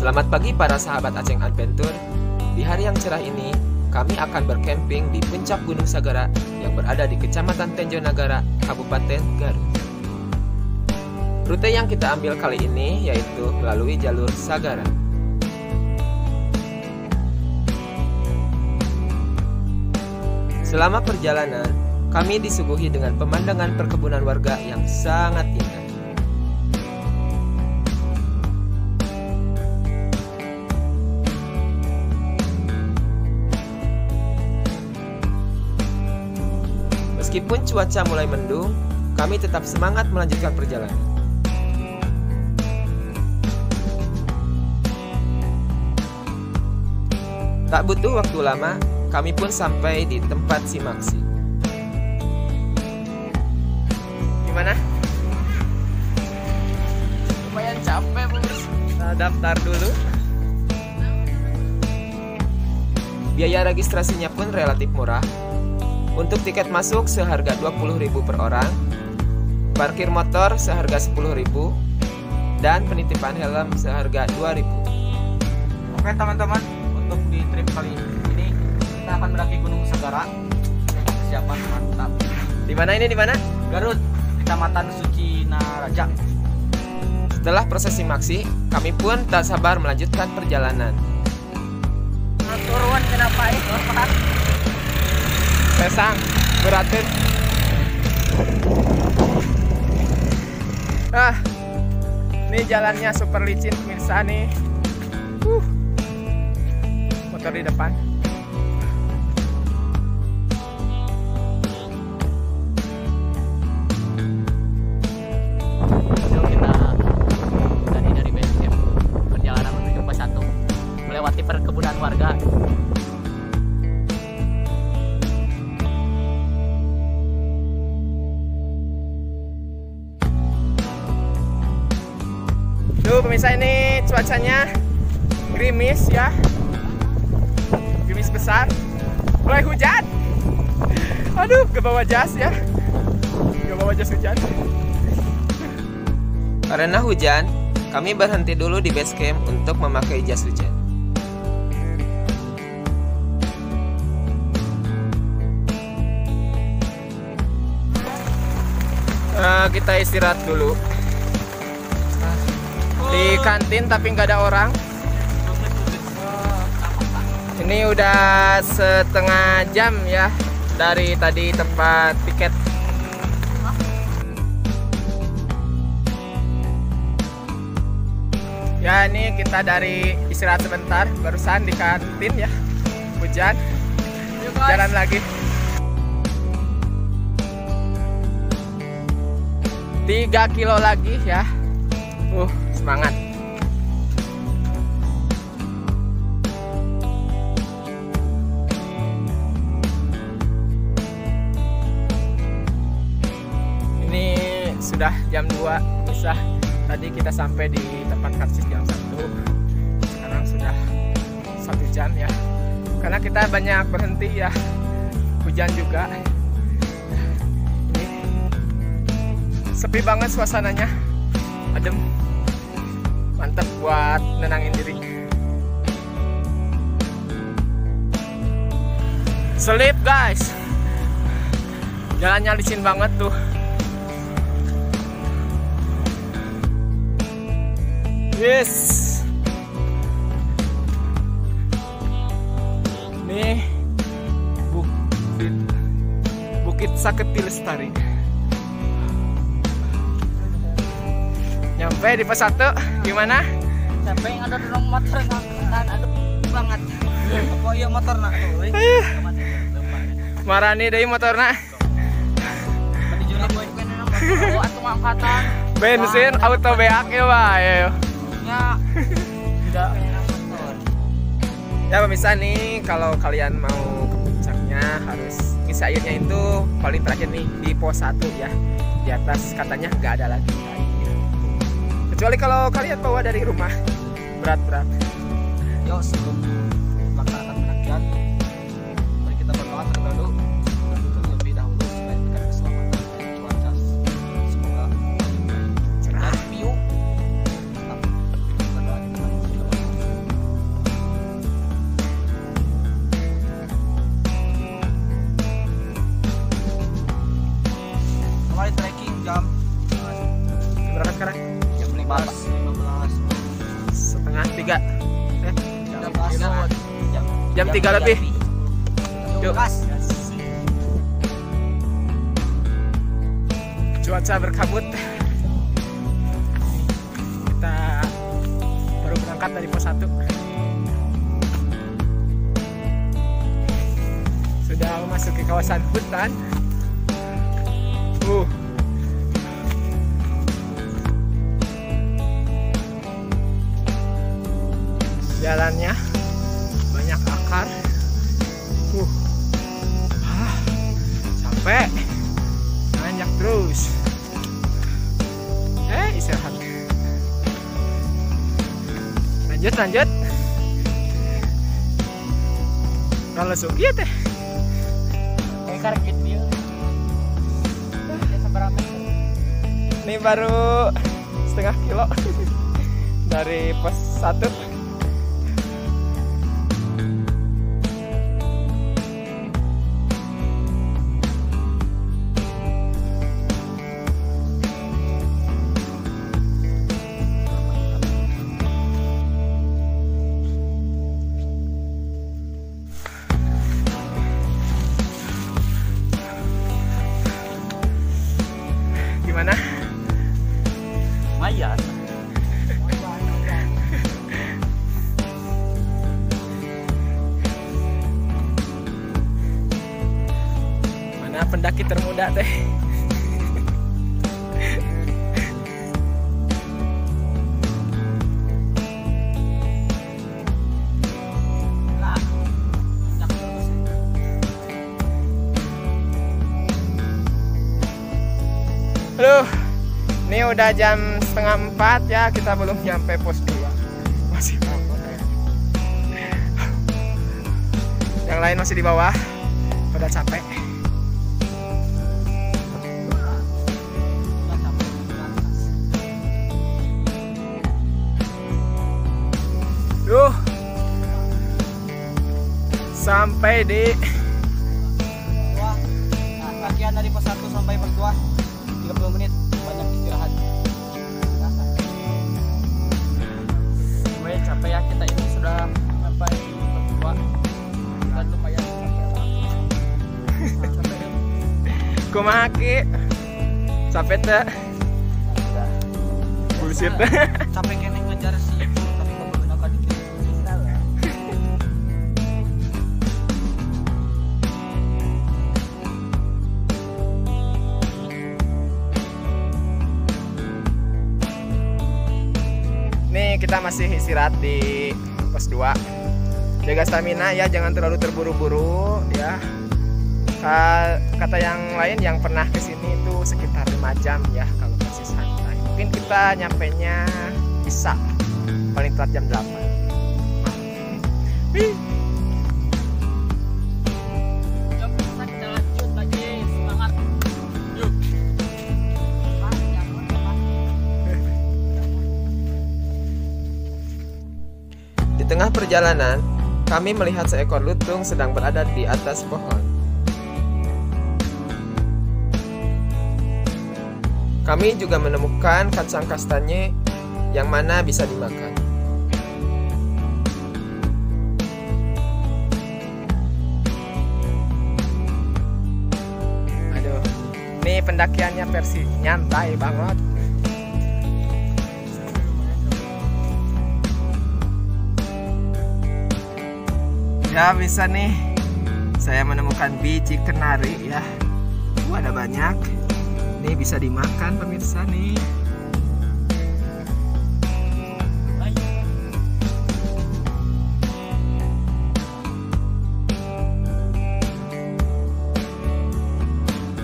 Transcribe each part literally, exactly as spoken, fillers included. Selamat pagi para sahabat Aceng Adventure. Di hari yang cerah ini, kami akan berkemping di puncak Gunung Sagara yang berada di Kecamatan Tenjo Nagara, Kabupaten Garut. Rute yang kita ambil kali ini yaitu melalui Jalur Sagara. Selama perjalanan, kami disuguhi dengan pemandangan perkebunan warga yang sangat indah. Meskipun cuaca mulai mendung, kami tetap semangat melanjutkan perjalanan. Tak butuh waktu lama, kami pun sampai di tempat Simaksi. Gimana? Lumayan capek, Bos. Kita daftar dulu. Biaya registrasinya pun relatif murah. Untuk tiket masuk seharga dua puluh ribu per orang, parkir motor seharga sepuluh ribu, dan penitipan helm seharga dua ribu. Oke teman-teman, untuk di trip kali ini kita akan mendaki Gunung Sagara. Persiapan mantap. Di mana ini? Di mana? Garut, Kecamatan Suci Narajak. Setelah proses Simaksi, kami pun tak sabar melanjutkan perjalanan. Turun kenapa itu? Pesang, beratin. Ah, ini jalannya super licin pemirsa nih. Uh. Motor di depan. Pemirsa, ini cuacanya gerimis ya, gerimis besar, mulai hujan. Aduh, gak bawa jas ya, gak bawa jas hujan. Karena hujan, kami berhenti dulu di base camp untuk memakai jas hujan. Nah, kita istirahat dulu di kantin, tapi nggak ada orang. Ini udah setengah jam ya dari tadi tempat tiket. Ya, ini kita dari istirahat sebentar barusan di kantin ya. Hujan, jalan lagi. tiga kilo lagi ya. Uh, semangat. Ini sudah jam dua bisa. Tadi kita sampai di tempat karcis yang satu. Sekarang sudah satu jam ya. Karena kita banyak berhenti ya. Hujan juga. Ini sepi banget suasananya. Adem. Mantap buat nenangin diri. Sleep guys. Jalannya licin banget tuh. Yes. Nih Bukit Bukit Saketil Lestari. Nyampe di pesatu, gimana? Sampai yang ada dorong motor dan ada banget. Kok iya motor nak? Marani deh motor nak. Bensin auto beak ya pak, ya. Tidak. Ya pemirsa nih, kalau kalian mau ke puncaknya harus ngisi airnya itu paling terakhir nih di pos satu ya. Di atas katanya nggak ada lagi. Kecuali kalau kalian bawa dari rumah berat-berat. Yo, sebelum jam tiga lebih. Yuk. Cuaca berkabut. Kita baru berangkat dari pos satu. Sudah memasuki kawasan hutan. Uh. Jalannya banyak akar, uh, ah, capek, nanjak terus, eh istirahat, lanjut lanjut, kalau suki teh, kayak karpet biru, ini baru setengah kilo dari pos satu. Pendaki termuda teh. Aduh, ini udah jam setengah empat ya, kita belum nyampe pos dua. Masih bawah. Yang lain masih di bawah, pada capek. Duh, sampai di dua. Nah, bagian dari pos satu sampai pos dua tiga puluh menit banyak istirahat. Weh capek ya, kita ini sudah sampai pos dua. Kita lumayan capek. Kumaki capek teh. Bullshit. Capek kene ngejar sih. Kita masih istirahat di pos dua. Jaga stamina ya, jangan terlalu terburu-buru ya. Kata yang lain yang pernah kesini itu sekitar lima jam ya kalau masih santai. Mungkin kita nyampenya bisa paling telat jam delapan. Di tengah perjalanan, kami melihat seekor lutung sedang berada di atas pohon. Kami juga menemukan kacang kastanye yang mana bisa dimakan. Aduh, ini pendakiannya versi nyantai banget. Ya bisa nih, saya menemukan biji kenari ya. Uh, ada banyak. Ini bisa dimakan pemirsa nih.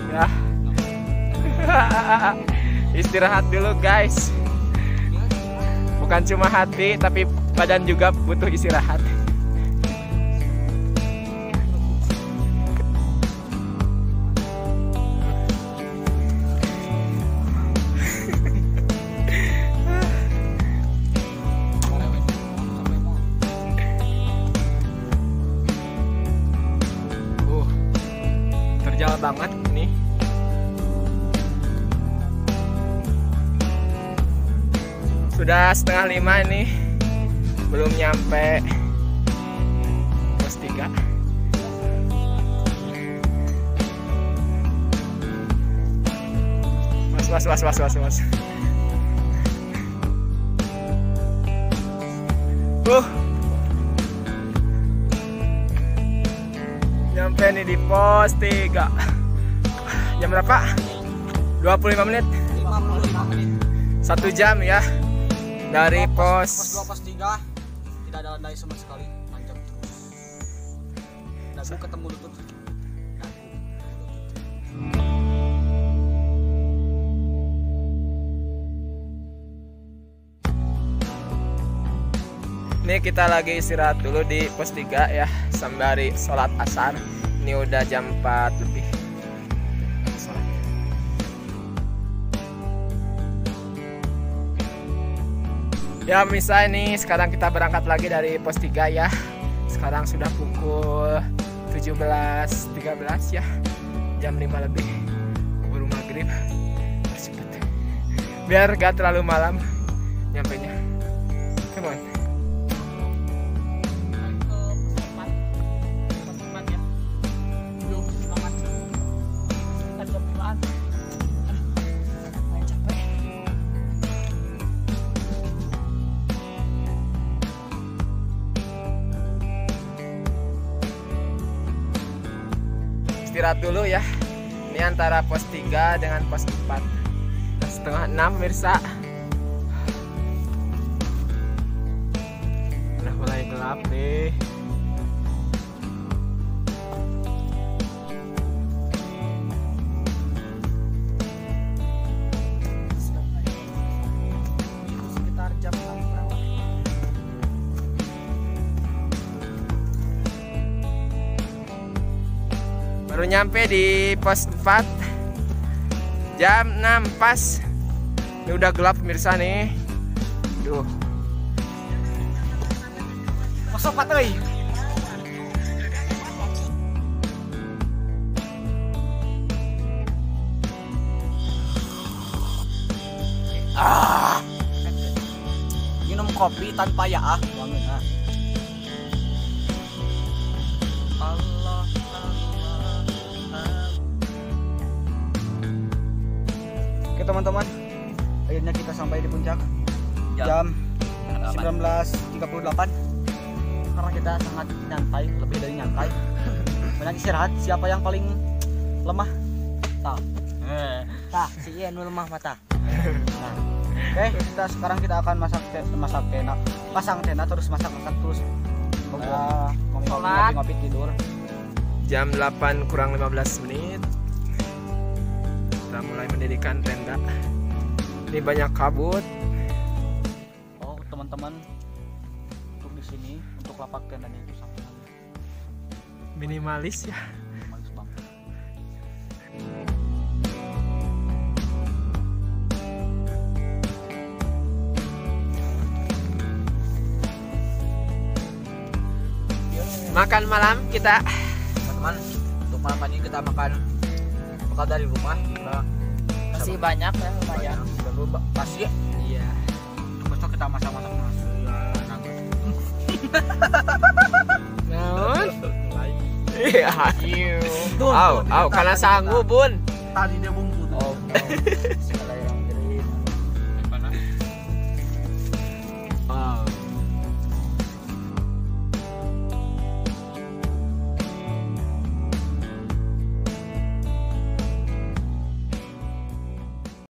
Ya. Istirahat dulu guys. Bukan cuma hati tapi badan juga butuh istirahat. Jauh banget ini. Sudah setengah lima ini. Belum nyampe pos tiga. was, was, was, was. Uh. Nyampe nih di pos tiga. Jam berapa? dua puluh lima menit. lima puluh lima menit. Satu jam ya. Dari pos pos dua, pos tiga tidak ada landai sama sekali, panjang terus. Dagu ketemu lutut. Ini kita lagi istirahat dulu di pos tiga ya, sembari sholat asar. Ini udah jam empat lebih. Ya misal ini sekarang kita berangkat lagi dari pos tiga ya. Sekarang sudah pukul tujuh belas tiga belas ya, jam lima lebih, baru maghrib. Biar gak terlalu malam nyampenya. Come on. Istirahat dulu ya. Ini antara pos tiga dengan pos empat. setengah enam mirsa. Udah mulai gelap nih. Baru nyampe di pos empat jam enam pas. Ini udah gelap pemirsa nih. Duh. pos empat euy. Ah. Minum kopi tanpa ya ah banget ah. Allah. Teman-teman, akhirnya kita sampai di puncak jam sembilan belas tiga puluh delapan. Karena kita sangat nyantai, lebih dari nyantai. Banyak istirahat. Siapa yang paling lemah? Tah, tah, si Ian lemah mata. Nah, oke, okay, kita sekarang kita akan masak te masak tena, pasang tena terus masak masak terus. Nah, ngopi-ngopi tidur. jam delapan kurang lima belas menit. Kita mulai mendirikan tenda. Ini banyak kabut. Oh teman-teman, untuk di sini untuk lapak tendanya itu sangat minimalis ya. Minimalis banget. Makan malam kita, teman-teman, untuk malam ini kita makan dari rumah. Kita masih banyak ya, lumayan pasti iya. Besok kita masak-masak nasi ya, nanggut naon iya aw aw karena sanggup bun tadi dia bumbu oh, oh.